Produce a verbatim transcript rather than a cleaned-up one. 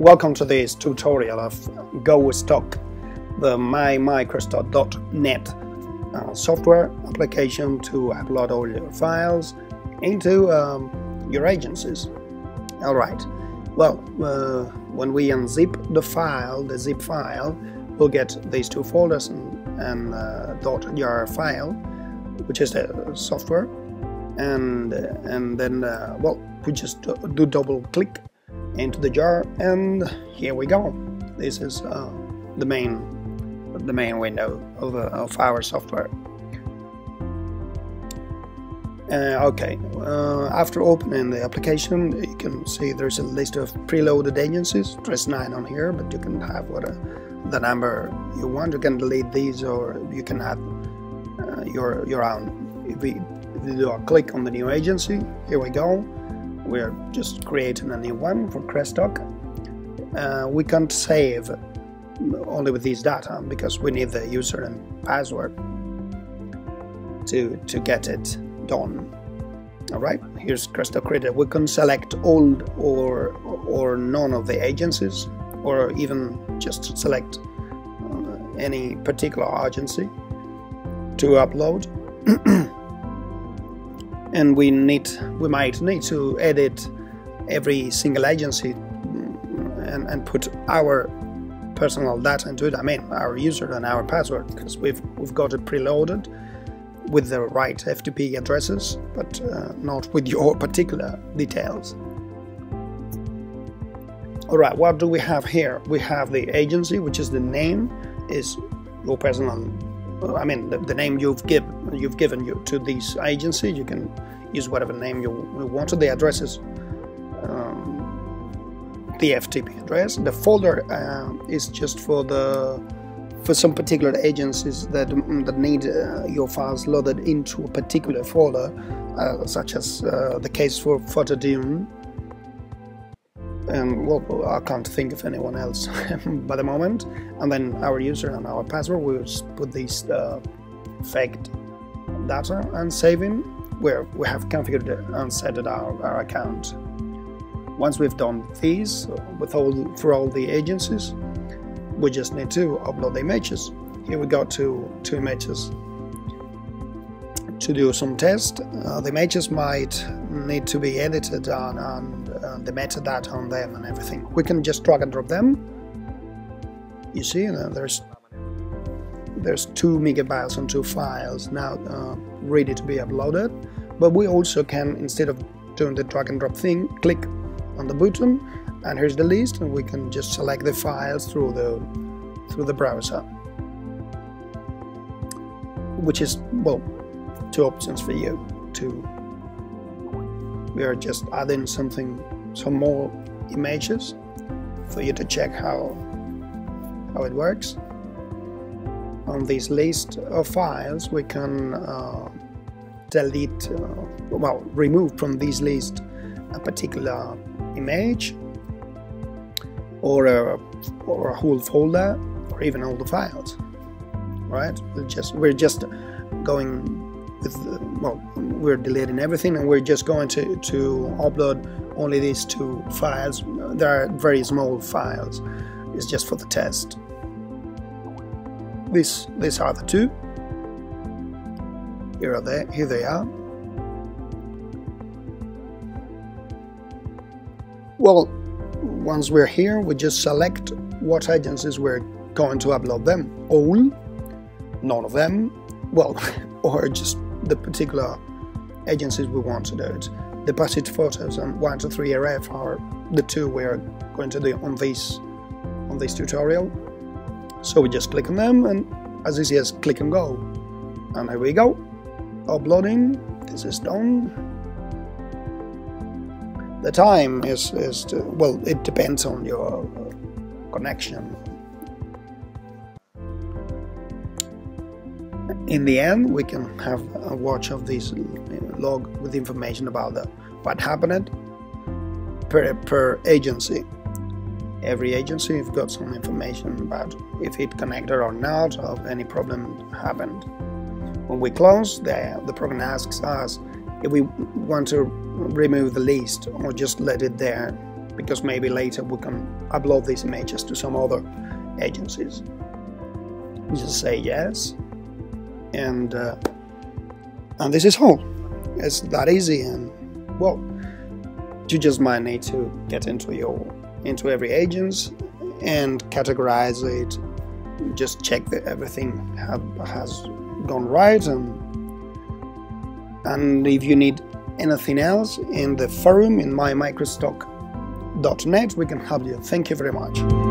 Welcome to this tutorial of GO Stock, the my microstock dot net uh, software application to upload all your files into um, your agencies. Alright, well, uh, when we unzip the file, the zip file, we'll get these two folders and, and uh, .jar file, which is the software, and, and then, uh, well, we just do double click into the jar, and here we go. This is uh, the main the main window of, uh, of our software. Uh, okay, uh, after opening the application, you can see there's a list of preloaded agencies. Press nine on here, but you can have what uh, the number you want. You can delete these, or you can add uh, your your own. If we, if we do a click on the new agency, here we go. We're just creating a new one for Crestock. Uh, we can't save only with this data because we need the user and password to to get it done. All right, here's Crestock created. We can select all or or none of the agencies, or even just select uh, any particular agency to upload. And we need, we might need to edit every single agency and, and put our personal data into it. I mean, our user and our password, because we've we've got it preloaded with the right F T P addresses, but uh, not with your particular details. All right, what do we have here? We have the agency, which is the name, is your personal. I mean, the, the name you've given you've given you to this agency. You can use whatever name you want. The address is um, the F T P address. The folder uh, is just for the for some particular agencies that that need uh, your files loaded into a particular folder, uh, such as uh, the case for Photodune. And well, I can't think of anyone else by the moment. And then our user and our password, we will put these uh, faked data and save in where we have configured and set it our, our account. Once we've done these with all for all the agencies, we just need to upload the images. Here we go to two images to do some test. Uh, the images might need to be edited on, on uh, the metadata on them and everything. We can just drag and drop them. You see, uh, there's there's two megabytes on two files now uh, ready to be uploaded. But we also can, instead of doing the drag and drop thing, click on the button, and here's the list, and we can just select the files through the through the browser, which is, well, two options for you. To we are just adding something, some more images for you to check how how it works. On this list of files, we can uh, delete, uh, well, remove from this list a particular image, or a, or a whole folder, or even all the files. Right? We're just we're just going. With, well, we're deleting everything, and we're just going to, to upload only these two files. They are very small files. It's just for the test. These these are the two. Here are they. Here they are. Well, once we're here, we just select what agencies we're going to upload them. All, none of them. Well, or just the particular agencies we want to do it. Deposit Photos and one two three R F are the two we are going to do on this on this tutorial. So we just click on them, and as easy as click and go. And here we go, uploading. This is done. The time is is to, well, it depends on your connection. In the end, we can have a watch of this log with information about the, what happened per, per agency. Every agency, you've got some information about if it connected or not, or any problem happened. When we close, the, the program asks us if we want to remove the list or just let it there because maybe later we can upload these images to some other agencies. Just say yes, and uh, and this is all. It's that easy, and well, you just might need to get into your into every agency and categorize it. Just check that everything have, has gone right, and and if you need anything else in the forum in my microstock dot net, we can help you. Thank you very much.